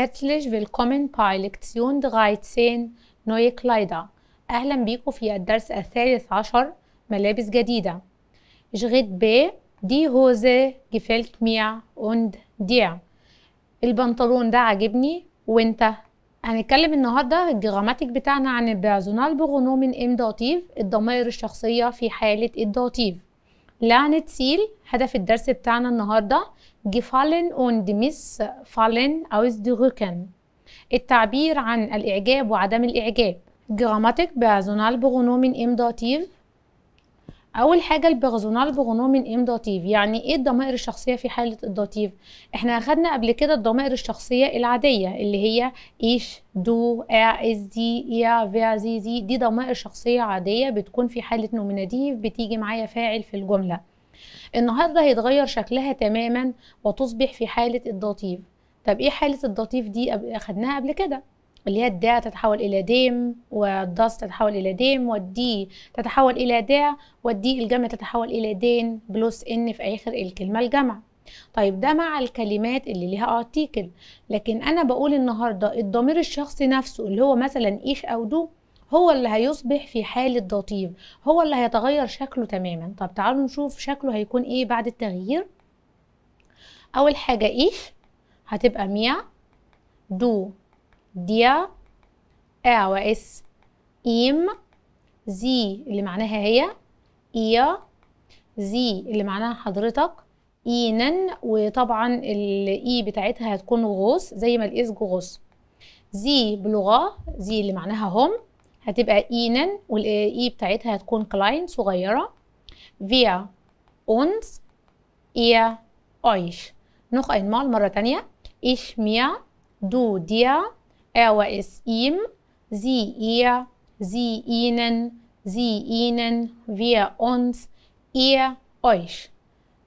Herzlich willkommen bei Lektion 13 Neue Kleider. أهلا بيكم في الدرس الثالث عشر ملابس جديدة. Ich rede bei die Hose gefällt mir und dir. البنطلون ده عجبني وانت. هنتكلم النهارده الجراماتيك بتاعنا عن البيرسونال برومون ام داتيف، الضمائر الشخصية في حالة الداتيف. لا نتسيل هدف الدرس بتاعنا النهارده gefallen und missfallen ausdrücken، التعبير عن الإعجاب وعدم الإعجاب. Grammatik Personal Pronomen im Dativ. أول حاجة البيرسونال برومون ام داتيف، يعني إيه الضمائر الشخصية في حالة الداتيف؟ إحنا أخدنا قبل كده الضمائر الشخصية العادية اللي هي إيش، دو، إز، دي، إيا، فيا، زي، زي. دي ضمائر شخصية عادية بتكون في حالة نوميناتيف، بتيجي معايا فاعل في الجملة. النهاردة هيتغير شكلها تماما وتصبح في حالة الداتيف. طب إيه حالة الداتيف دي؟ أخدناها قبل كده، اللي هي الدا تتحول إلى ديم، والداس تتحول إلى ديم، والدي تتحول إلى دا، والدي الجمع تتحول إلى دين بلس إن في آخر الكلمة الجمع. طيب ده مع الكلمات اللي ليها أرتيكل، لكن أنا بقول النهاردة الضمير الشخصي نفسه اللي هو مثلا إيش أو دو هو اللي هيصبح في حالة داتيف، هو اللي هيتغير شكله تماما. طب تعالوا نشوف شكله هيكون إيه بعد التغيير. أول حاجة إيش هتبقى ميا، دو ديا، اس، إيم، زي اللي معناها هي، إيا، زي اللي معناها حضرتك، إينن، وطبعا الإي بتاعتها هتكون غوص زي ما الإس غوص. زي بلغة زي اللي معناها هم، هتبقى إينن والإي بتاعتها هتكون كلاين صغيرة. فيا، أونس، إيا، أيش. نوخ أينمال مرة تانية، إيش ميا، دو ديا، اس إيم، زي إيا، زي إينن، زي إينن، فيا أونس، إيا أيش.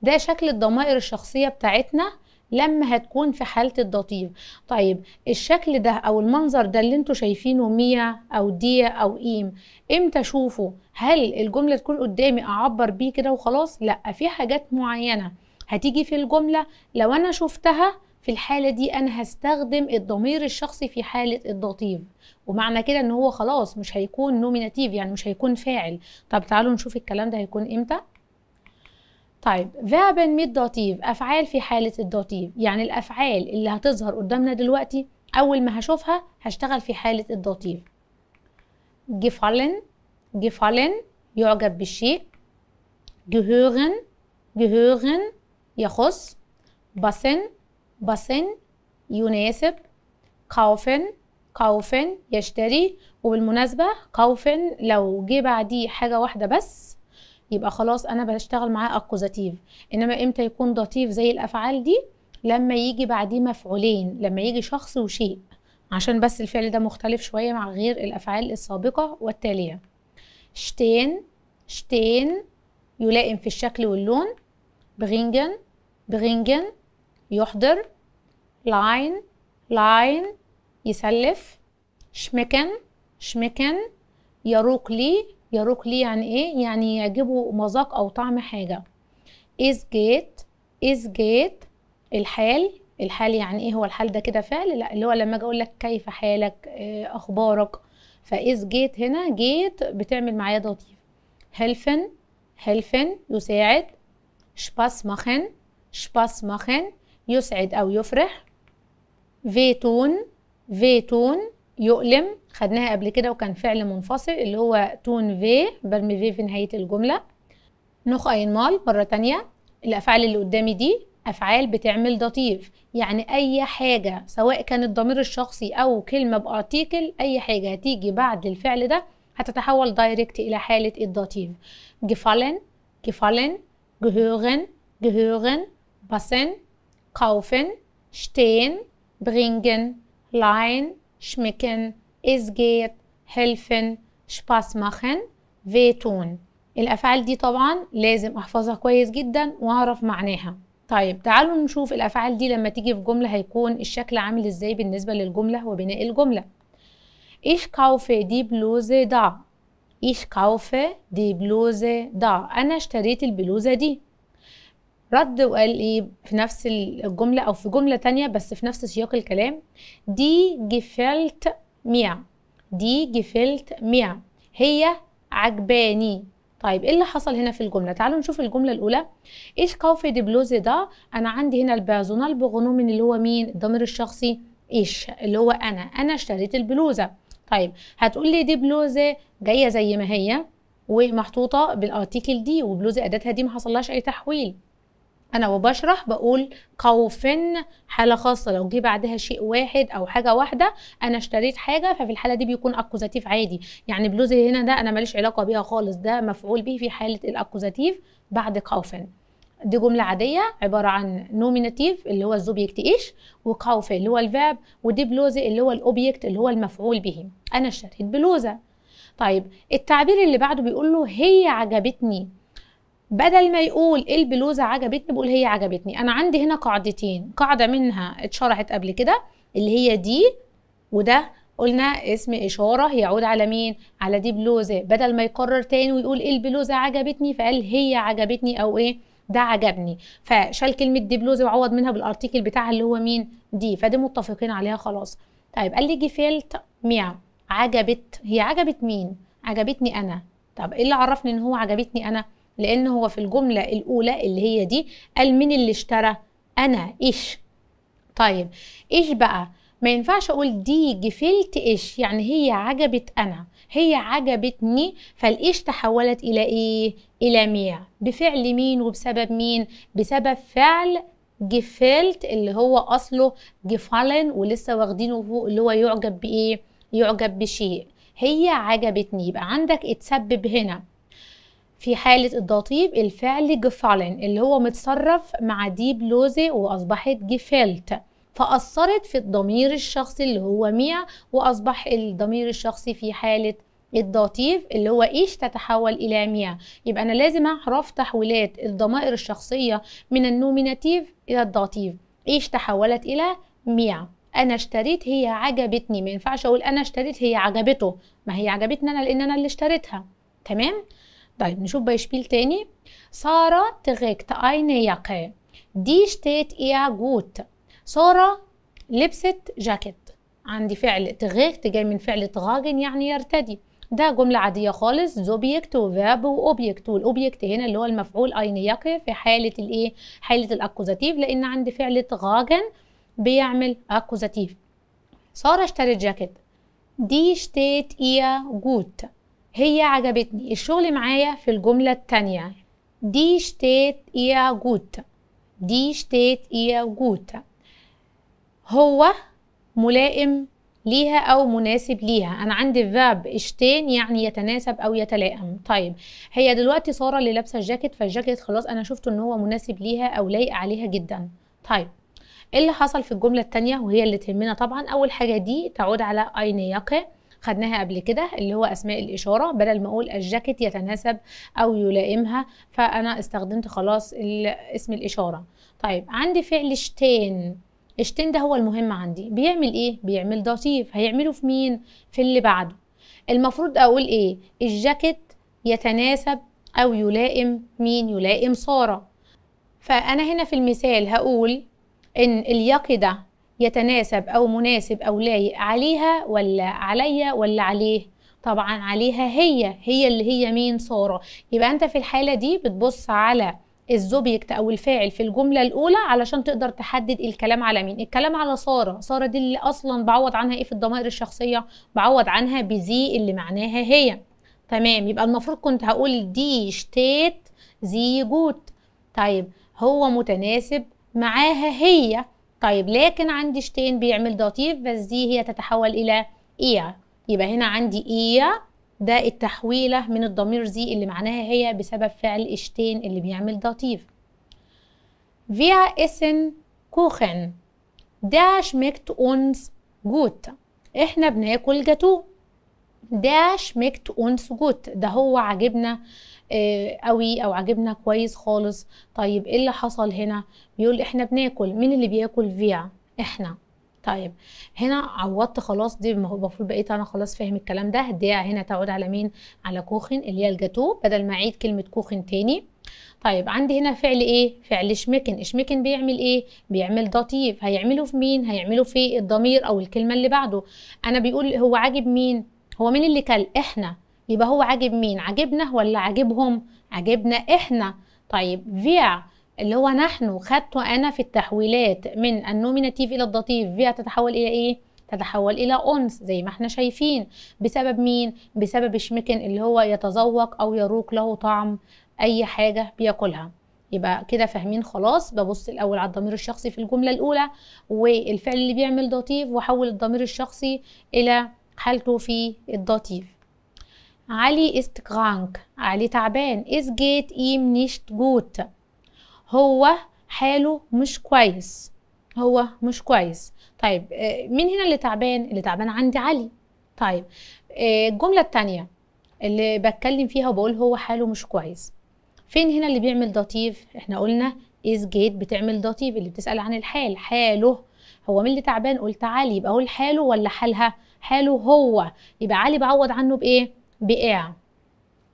ده شكل الضمائر الشخصية بتاعتنا لما هتكون في حالة الداتيف. طيب الشكل ده أو المنظر ده اللي انتوا شايفينه ميا أو ديا أو إيم، إمتى شوفه؟ هل الجملة تكون قدامي أعبر بيه كده وخلاص؟ لأ، في حاجات معينة هتيجي في الجملة لو أنا شفتها في الحالة دي أنا هستخدم الضمير الشخصي في حالة الداتيف، ومعنى كده إن هو خلاص مش هيكون نوميناتيف، يعني مش هيكون فاعل. طب تعالوا نشوف الكلام ده هيكون إمتى. طيب verben mit dativ، أفعال في حالة الداتيف، يعني الأفعال اللي هتظهر قدامنا دلوقتي أول ما هشوفها هشتغل في حالة الداتيف. gefallen، gefallen يعجب بالشيء. gehören، gehören يخص. passen، بسن يناسب. كاوفن، كاوفن يشتري. وبالمناسبة كاوفن لو جه بعديه حاجة واحدة بس يبقى خلاص أنا بشتغل معاه أكوزاتيف. إنما إمتى يكون داتيف زي الأفعال دي؟ لما يجي بعديه مفعولين، لما يجي شخص وشيء، عشان بس الفعل ده مختلف شوية مع غير الأفعال السابقة والتالية. شتين، شتين يلائم في الشكل واللون. برينجن، برينجن يحضر. لاين، لاين يسلف. شمكن، شمكن يروق لي، يروق لي يعني ايه؟ يعني يعجبه مذاق او طعم حاجه. از جيت، از جيت الحال، الحال يعني ايه؟ هو الحال ده كده فعل؟ لا، اللي هو لما اجي اقول لك كيف حالك، اخبارك، فاز جيت هنا جيت بتعمل معايا داتيف. هيلفن، هيلفن يساعد. شباس ماخن، شباس ماخن يسعد أو يفرح. فيتون، فيتون يؤلم، خدناها قبل كده وكان فعل منفصل اللي هو تون في، برمي في نهاية الجملة. نخ أينمال مرة تانية، الأفعال اللي قدامي دي أفعال بتعمل داتيف، يعني أي حاجة سواء كان الضمير الشخصي أو كلمة بأرتيكل، أي حاجة هتيجي بعد الفعل ده هتتحول دايركت إلى حالة الداتيف. gefallen، gefallen gehören، gehören passen. kaufen، stehen، bringen، leihen، schmecken، es geht، helfen، Spaß machen، wehtun. الأفعال دي طبعا لازم أحفظها كويس جدا وأعرف معناها. طيب تعالوا نشوف الأفعال دي لما تيجي في جملة هيكون الشكل عامل إزاي بالنسبة للجملة وبناء الجملة. ich kaufe die Bluse da، ich kaufe die Bluse da، أنا اشتريت البلوزة دي. رد وقال ايه في نفس الجمله او في جمله تانية بس في نفس سياق الكلام، دي جفلت ميع، دي جفلت ميع، هي عجباني. طيب ايه اللي حصل هنا في الجمله؟ تعالوا نشوف الجمله الاولى. ايش كوفي دي بلوزي ده؟ انا عندي هنا البيرسونال برومين اللي هو مين؟ الضمير الشخصي ايش اللي هو انا، انا اشتريت البلوزه. طيب هتقول لي دي بلوزه جايه زي ما هي ومحطوطه بالارتيكل دي، وبلوزه اداتها دي ما حصلهاش اي تحويل. انا وبشرح بقول كوفن حاله خاصه، لو جه بعدها شيء واحد او حاجه واحده انا اشتريت حاجه، ففي الحاله دي بيكون اكوزاتيف عادي. يعني بلوزي هنا ده انا ماليش علاقه بيها خالص، ده مفعول به في حاله الاكوزاتيف بعد كوفن. دي جمله عاديه عباره عن نوميناتيف اللي هو الزوبجكت ايش، وكوفن اللي هو الفيرب، ودي بلوزي اللي هو الاوبجكت اللي هو المفعول به، انا اشتريت بلوزه. طيب التعبير اللي بعده بيقول له هي عجبتني، بدل ما يقول البلوزه عجبتني بقول هي عجبتني. انا عندي هنا قاعدتين، قاعده منها اتشرحت قبل كده اللي هي دي، وده قلنا اسم اشاره يعود على مين؟ على دي بلوزه. بدل ما يكرر تاني ويقول البلوزه عجبتني فقال هي عجبتني او ايه ده عجبني، فشال كلمه دي بلوزه وعوض منها بالارتيكل بتاعها اللي هو مين؟ دي، فدي متفقين عليها خلاص. طيب قال لي جفلت ميع، عجبت، هي عجبت مين؟ عجبتني انا. طب ايه اللي عرفني ان هو عجبتني انا؟ لان هو في الجمله الاولى اللي هي دي قال مين اللي اشترى؟ انا ايش. طيب ايش بقى؟ ما ينفعش اقول دي جفلت ايش، يعني هي عجبت انا، هي عجبتني، فالايش تحولت الى ايه؟ الى ميع، بفعل مين وبسبب مين؟ بسبب فعل جفلت اللي هو اصله جفالن ولسه واخدينه فوق اللي هو يعجب بايه؟ يعجب بشيء. هي عجبتني، يبقى عندك اتسبب هنا في حالة الضطيب الفعل جفالن اللي هو متصرف مع دي بلوزة واصبحت جفلت، فأثرت في الضمير الشخصي اللي هو ميع، واصبح الضمير الشخصي في حالة الضطيب اللي هو ايش تتحول الى ميع. يبقى انا لازم اعرف تحويلات الضمائر الشخصية من النوميناتيف الى الضطيب. ايش تحولت الى ميع، انا اشتريت، هي عجبتني. ما ينفعش اقول انا اشتريت هي عجبته، ما هي عجبتني انا لان انا اللي اشتريتها. تمام. طيب نشوف بايشبيل تاني. سارة تrägt eine Jacke. دي steht ihr gut. سارة لبست جاكيت. عندي فعل تrägt جاي من فعل tragen يعني يرتدي، ده جملة عادية خالص، زوبجكت وفيرب وأوبجكت، والأوبجكت هنا اللي هو المفعول eine Jacke في حالة الإيه؟ حالة الأكوزاتيف، لأن عندي فعل tragen بيعمل أكوزاتيف. سارة اشترت جاكيت. دي steht ihr gut. هي عجبتني. الشغل معايا في الجملة التانية، دي steht ihr gut، دي steht ihr gut، هو ملائم ليها أو مناسب ليها. أنا عندي verb اشتين يعني يتناسب أو يتلائم. طيب هي دلوقتي سارة اللي لابسة الجاكيت، فالجاكيت خلاص أنا شفته إن هو مناسب ليها أو لايق عليها جدا. طيب إيه اللي حصل في الجملة التانية وهي اللي تهمنا طبعا؟ أول حاجة دي تعود على eine Jacke خدناها قبل كده اللي هو اسماء الاشاره، بدل ما اقول الجاكيت يتناسب او يلائمها فانا استخدمت خلاص اسم الاشاره. طيب عندي فعل شتين، شتين ده هو المهم عندي، بيعمل ايه؟ بيعمل ضريف، هيعمله في مين؟ في اللي بعده. المفروض اقول ايه؟ الجاكيت يتناسب او يلائم مين؟ يلائم ساره. فانا هنا في المثال هقول ان الياقي ده يتناسب او مناسب او لايق عليها ولا عليا ولا عليه؟ طبعا عليها هي، هي اللي هي مين؟ ساره. يبقى انت في الحاله دي بتبص على الزوبجكت او الفاعل في الجمله الاولى علشان تقدر تحدد الكلام على مين. الكلام على ساره، ساره دي اللي اصلا بعوض عنها ايه في الضمائر الشخصيه؟ بعوض عنها بزي اللي معناها هي. تمام، يبقى المفروض كنت هقول دي شتيت زي جوت. طيب هو متناسب معاها هي، طيب لكن عندي شتين بيعمل ضريف بس دي هي تتحول الى ايه، يبقى هنا عندي ايه ده التحويله من الضمير زي اللي معناها هي بسبب فعل شتين اللي بيعمل ضريف. wir essen kuchen das schmeckt uns gut، احنا بناكل جاتو. das schmeckt uns gut ده هو عاجبنا قوي او عاجبنا كويس خالص. طيب ايه اللي حصل هنا؟ بيقول احنا بناكل، مين اللي بياكل؟ فيع، احنا. طيب هنا عوضت خلاص، دي المفروض بقيت انا خلاص فاهم الكلام ده. هديها هنا تعود على مين؟ على كوخن اللي هي الجاتو، بدل ما اعيد كلمه كوخن تاني. طيب عندي هنا فعل ايه؟ فعل شمكن. اشمكن بيعمل ايه؟ بيعمل ضتيف. هيعمله في مين؟ هيعمله في الضمير او الكلمه اللي بعده. انا بيقول هو عاجب مين؟ هو مين اللي كل؟ احنا. يبقى هو عاجب مين؟ عاجبنا ولا عاجبهم؟ عاجبنا احنا. طيب فيع اللي هو نحن، خدت انا في التحويلات من النوميناتيف الى الضتيف، فيها تتحول الى ايه؟ تتحول الى انس زي ما احنا شايفين. بسبب مين؟ بسبب شمكن اللي هو يتذوق او يروق له طعم اي حاجه بياكلها. يبقى كده فاهمين خلاص. ببص الاول على الضمير الشخصي في الجمله الاولى والفعل اللي بيعمل ضتيف، واحول الضمير الشخصي الى حالته في الضتيف. علي است كرانك، علي تعبان. اس جيت ايم نيشت جوت، هو حاله مش كويس، هو مش كويس. طيب مين هنا اللي تعبان؟ اللي تعبان عندي علي. طيب الجملة التانية اللي بتكلم فيها وبقول هو حاله مش كويس، فين هنا اللي بيعمل ضتيف؟ احنا قلنا is جيت بتعمل ضتيف اللي بتسأل عن الحال، حاله. هو مين اللي تعبان؟ قلت علي. يبقى هو حاله ولا حالها؟ حاله هو. يبقى علي بعوض عنه بإيه؟ بإع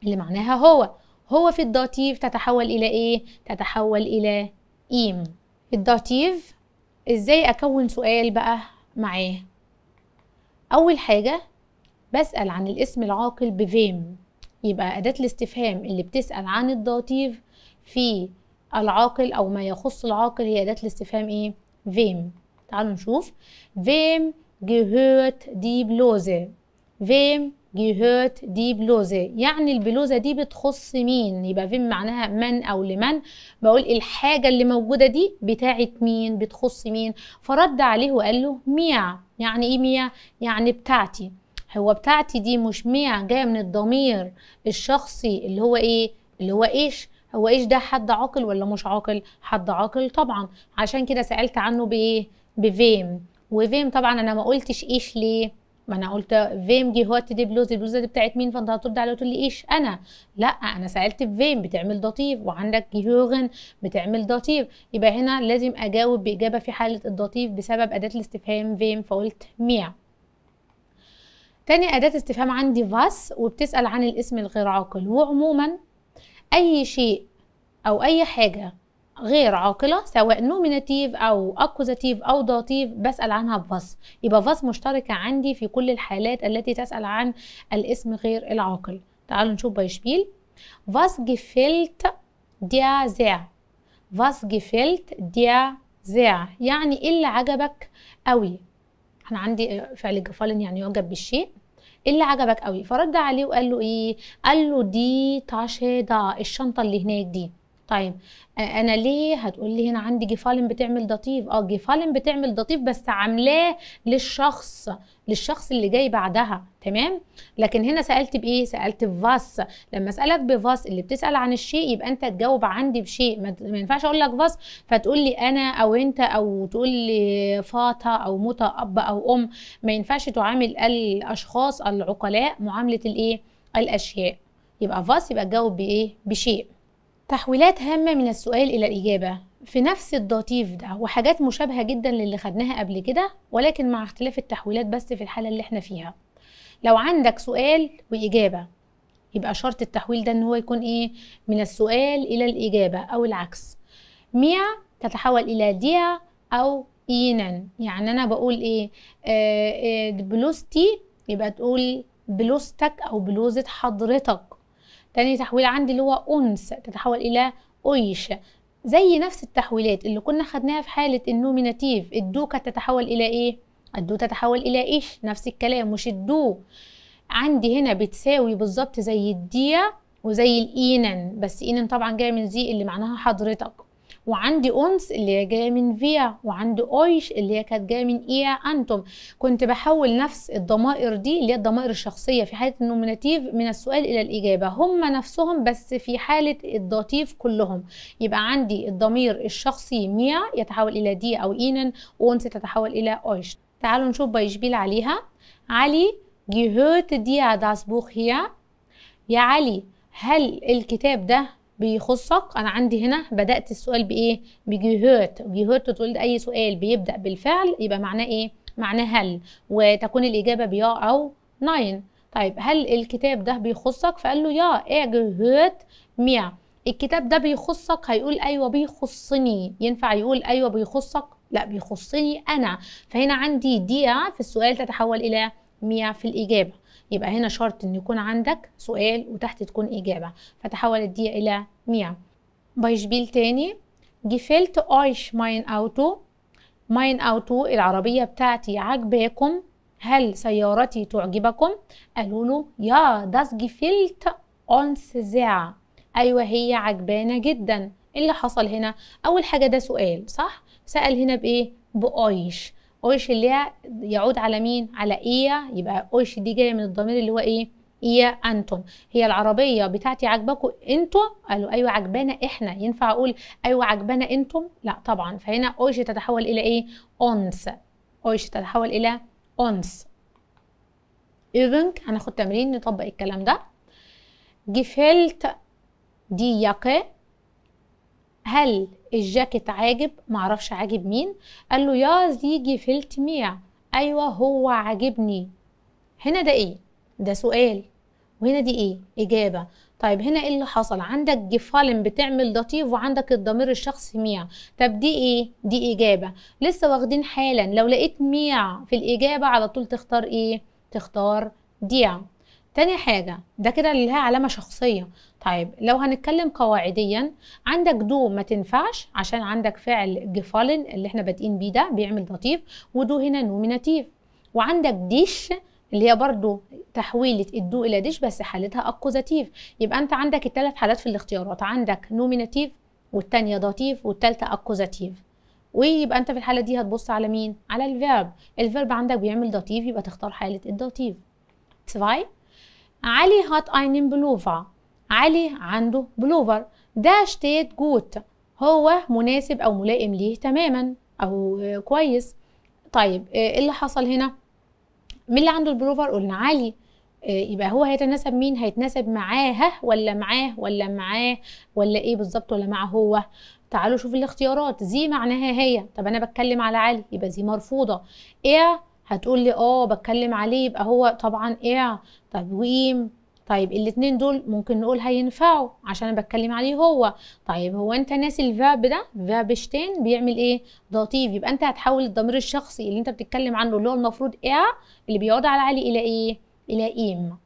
اللي معناها هو. هو في الضتيف تتحول الى ايه؟ تتحول الى ايم. الضتيف ازاي اكون سؤال بقى معاه؟ اول حاجه بسال عن الاسم العاقل بفيم، يبقى اداه الاستفهام اللي بتسال عن الضتيف في العاقل او ما يخص العاقل هي اداه الاستفهام ايه؟ فيم. تعالوا نشوف. فيم gehört دي بلوزه، فيم gehört دي بلوزه، يعني البلوزه دي بتخص مين؟ يبقى فين معناها من او لمن. بقول الحاجه اللي موجوده دي بتاعت مين؟ بتخص مين؟ فرد عليه وقال له ميع. يعني ايه ميع؟ يعني بتاعتي. هو بتاعتي دي مش ميع جايه من الضمير الشخصي اللي هو ايه؟ اللي هو ايش؟ هو ايش ده حد عاقل ولا مش عاقل؟ حد عاقل طبعا، عشان كده سالت عنه بايه؟ بفيم. وفيم طبعا انا ما قلتش ايش ليه؟ ما انا قلت فيم جهوت دي بلوز، البلوزه دي بتاعت مين؟ فانت هترد عليها وتقول لي ايش انا. لا انا سالت فيم بتعمل ضتيف، وعندك جيهوغن بتعمل ضتيف، يبقى هنا لازم اجاوب باجابه في حاله الضتيف بسبب اداه الاستفهام فيم، فقلت ميع. تاني اداه استفهام عندي فاس، وبتسال عن الاسم الغير عاقل، وعموما اي شيء او اي حاجه غير عاقله سواء نوميناتيف او اكوزاتيف او ضاتيف بسال عنها بفاس. يبقى فاس مشتركه عندي في كل الحالات التي تسال عن الاسم غير العاقل. تعالوا نشوف بايشبيل. فاس جفيلت دير زير، فاس جفيلت دير زير، يعني ايه اللي عجبك قوي. انا عندي فعل جفالن يعني يعجب بالشيء، اللي عجبك قوي. فرد عليه وقال له ايه؟ قال له دي تاشي دا، الشنطه اللي هناك دي. طيب انا ليه؟ هتقول لي هنا عندي جيفالن بتعمل ضتيف. اه جيفالن بتعمل ضتيف بس عاملاه للشخص، للشخص اللي جاي بعدها، تمام. لكن هنا سالت بايه؟ سالت بفاس. لما اسالك بفاس اللي بتسال عن الشيء يبقى انت تجاوب عندي بشيء، ما ينفعش اقول لك فاس فتقول لي انا او انت، او تقول لي فاطه او موتى اب او ام. ما ينفعش تعامل الاشخاص العقلاء معامله الايه؟ الاشياء. يبقى فاس يبقى تجاوب بايه؟ بشيء. تحويلات هامة من السؤال إلى الإجابة في نفس الضتيف ده، وحاجات مشابهة جدا للي خدناها قبل كده ولكن مع اختلاف التحويلات بس في الحالة اللي احنا فيها. لو عندك سؤال وإجابة يبقى شرط التحويل ده إن هو يكون إيه؟ من السؤال إلى الإجابة أو العكس. ميع تتحول إلى ديع أو إينن، يعني أنا بقول إيه؟ بلوزتي، يبقى تقول بلوزتك أو بلوزة حضرتك. تاني تحويل عندي اللي هو أنس تتحول إلى أيش، زي نفس التحويلات اللي كنا خدناها في حالة النوميناتيف. الدوكة تتحول إلى إيه؟ الدو تتحول إلى إيش، نفس الكلام، مش الدو. عندي هنا بتساوي بالظبط زي الديا وزي الإينن، بس إينن طبعا جاية من زي اللي معناها حضرتك، وعندي أنس اللي هي جاية من فيا، وعندي أيش اللي هي كانت جاية من إيا أنتم. كنت بحول نفس الضمائر دي اللي هي الضمائر الشخصية في حالة النوميناتيف من السؤال إلى الإجابة، هم نفسهم بس في حالة الضتيف كلهم. يبقى عندي الضمير الشخصي ميا يتحول إلى دي أو إينن، وأنس تتحول إلى أيش. تعالوا نشوف بايشبيل عليها. علي gehört dir das Buch hier؟ يا علي هل الكتاب ده بيخصك. انا عندي هنا بدات السؤال بايه؟ بجهورت. جهورت تقول اي سؤال بيبدا بالفعل يبقى معناه ايه؟ معناه هل، وتكون الاجابه بيا او ناين. طيب هل الكتاب ده بيخصك؟ فقال له يا جهورت ميا. الكتاب ده بيخصك؟ هيقول ايوه بيخصني. ينفع يقول ايوه بيخصك؟ لا، بيخصني انا. فهنا عندي ديا في السؤال تتحول الى ميا في الاجابه. يبقى هنا شرط ان يكون عندك سؤال وتحت تكون اجابه، فتحولت دي الى ميا. بايشبيل تاني. جفلت ايش ماين اوتو. ماين اوتو العربيه بتاعتي عجباكم، هل سيارتي تعجبكم؟ قالوا له يا داس جفلت اونس زع. ايوه هي عجبانه جدا. اللي حصل هنا اول حاجه ده سؤال صح؟ سال هنا بايه؟ بايش. اويش اللي يعود على مين؟ على ايه. يبقى اويش دي جايه من الضمير اللي هو ايه؟ ايه انتم. هي العربيه بتاعتي عجباكم انتوا؟ قالوا ايوه عجبانا احنا. ينفع اقول ايوه عجبانا انتم؟ لا طبعا. فهنا اويش تتحول الى ايه؟ اونس. اويش تتحول الى اونس. اذن هناخد تمرين نطبق الكلام ده. جفلت دي ياكي. هل الجاكيت عاجب؟ معرفش عاجب مين. قال له يا زي جفلت ميا. ايوه هو عاجبني. هنا ده ايه؟ ده سؤال، وهنا دي ايه؟ اجابه. طيب هنا ايه اللي حصل؟ عندك جفالن بتعمل لطيف وعندك الضمير الشخصي ميا. طب دي ايه؟ دي اجابه. لسه واخدين حالا لو لقيت ميا في الاجابه على طول تختار ايه؟ تختار ديا. تاني حاجة ده كده اللي لها علامة شخصية. طيب لو هنتكلم قواعديا، عندك دو ما تنفعش عشان عندك فعل جفالن اللي احنا بادئين بيه ده بيعمل لطيف، ودو هنا نوميناتيف. وعندك ديش اللي هي برضو تحويلة الدو إلى ديش بس حالتها أكوزاتيف. يبقى أنت عندك الثلاث حالات في الاختيارات، عندك نوميناتيف والتانية داتيف والتالتة أكوزاتيف. ويبقى أنت في الحالة دي هتبص على مين؟ على الفيرب. الفيرب عندك بيعمل داتيف يبقى تختار حالة الداتيف. علي هات اينن بلوفر. علي عنده بلوفر. ده شتيت جوت، هو مناسب او ملائم ليه تماما او كويس. طيب ايه اللي حصل هنا؟ مين اللي عنده البلوفر؟ قلنا علي. يبقى هو هيتناسب مين؟ هيتناسب معاها ولا معاه ولا معاه ولا ايه بالظبط؟ ولا مع هو. تعالوا شوف الاختيارات. زي معناها هي. طب انا بتكلم على علي يبقى زي مرفوضه. ايه هتقول لي؟ اه بتكلم عليه يبقى هو طبعا ايه. طب وقيم. طيب الاتنين دول ممكن نقول هينفعوا عشان انا بتكلم عليه هو. طيب هو انت ناسي الفاب ده، فاب شتين بيعمل ايه؟ لطيف. يبقى انت هتحول الضمير الشخصي اللي انت بتتكلم عنه اللي هو المفروض ايه اللي بيعود على علي الى ايه؟ الى ايم.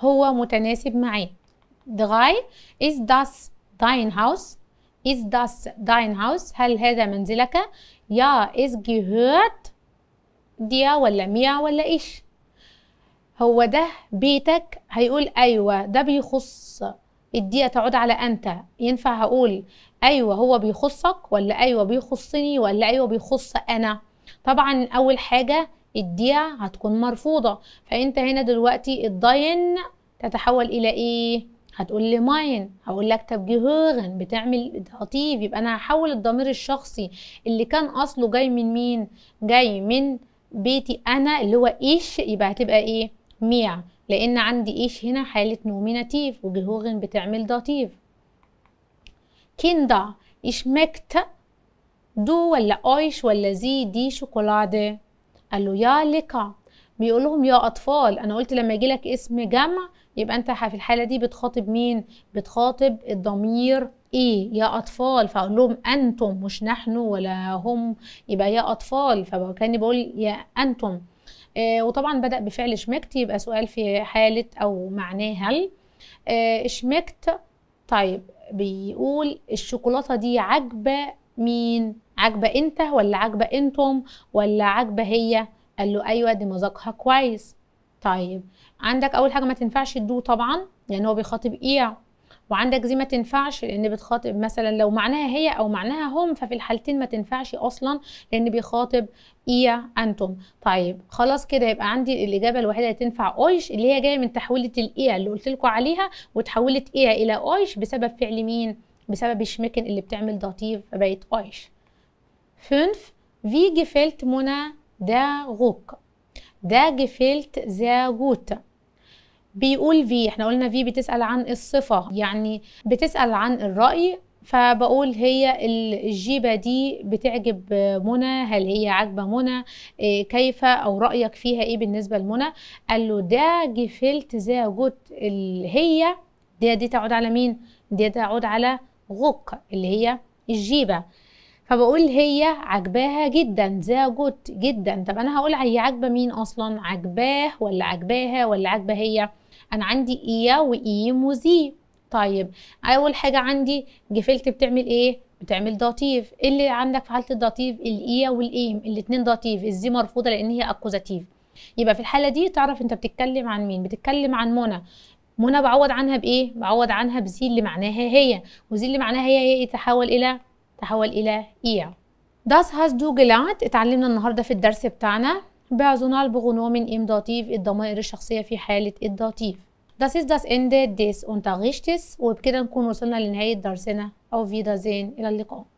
هو متناسب معاه. دغاي از داس داين هاوس. از داس داين هاوس، هل هذا منزلك؟ يا از جهورت ديا ولا ميا ولا ايش؟ هو ده بيتك؟ هيقول ايوه ده بيخص. الديا تعود على انت. ينفع هقول ايوه هو بيخصك ولا ايوه بيخصني ولا ايوه بيخص انا؟ طبعا اول حاجه الديا هتكون مرفوضه، فانت هنا دلوقتي الداين تتحول الى ايه؟ هتقول لي ماين. هقول لك طب جهورن بتعمل لطيف، يبقى انا هحول الضمير الشخصي اللي كان اصله جاي من مين؟ جاي من بيتي انا اللي هو ايش، يبقى هتبقى ايه؟ ميع، لان عندي ايش هنا حاله نوميناتيف وجهوغن بتعمل داتيف. كيندا اشمكت دو ولا ايش ولا زي دي شوكولاده. قال له يا ليكا. بيقول لهم يا اطفال. انا قلت لما يجي لك اسم جمع يبقى انت في الحاله دي بتخاطب مين؟ بتخاطب الضمير ايه؟ يا اطفال. فاقول لهم انتم، مش نحن ولا هم، يبقى يا اطفال. فكاني بقول يا انتم. وطبعا بدأ بفعل شمكت يبقى سؤال في حالة او معناه هل. شمكت. طيب بيقول الشوكولاتة دي عجبة مين؟ عجبة انت ولا عجبة انتم ولا عجبة هي؟ قال له ايوه دي مذاقها كويس. طيب عندك اول حاجة ما تنفعش الدو طبعا لان يعني هو بيخاطب ايه، وعندك زي ما تنفعش لان بتخاطب مثلا لو معناها هي او معناها هم، ففي الحالتين ما تنفعش اصلا لان بيخاطب ايه انتم. طيب خلاص كده يبقى عندي الاجابه الوحيده اللي تنفع اويش اللي هي جايه من تحويله الايه اللي قلت لكم عليها، وتحولت ايه الى اويش بسبب فعل مين؟ بسبب الشمكن اللي بتعمل داتيف فبقت اويش. فنف في جفلت منى دا غوك. دا جفلت زا جوت. بيقول في، احنا قلنا في بتسأل عن الصفة، يعني بتسأل عن الرأي، فبقول هي الجيبة دي بتعجب منى، هل هي عاجبة منى؟ كيف أو رأيك فيها ايه بالنسبة لمنى؟ قال له ده جفلت زوجت هي، دي تعود على مين؟ دي تعود على غق اللي هي الجيبة. فبقول هي عجباها جدا، زوجت جدا. طب انا هقول هي عاجبة مين اصلا؟ عجباه ولا عجباها ولا عاجبة هي؟ انا عندي اياه وايم وزي. طيب اول حاجه عندي جفلت بتعمل ايه؟ بتعمل ضاتيف. اللي عندك في حاله الضاتيف الايه والايم، الاثنين ضاتيف، الزي مرفوضه لان هي اكوزاتيف. يبقى في الحاله دي تعرف انت بتتكلم عن مين. بتتكلم عن منى. منى بعوض عنها بايه؟ بعوض عنها بزي اللي معناها هي، وزي اللي معناها هي تحول الى ايه. Das hast du gelernt، اتعلمنا النهارده في الدرس بتاعنا بازونال بغونومين ام ضاتيف، الضمائر الشخصيه في حاله الضاتيف. Das ist das Ende des Unterrichtes، وبكده نكون وصلنا لنهاية درسنا. Auf Wiedersehen، إلى اللقاء.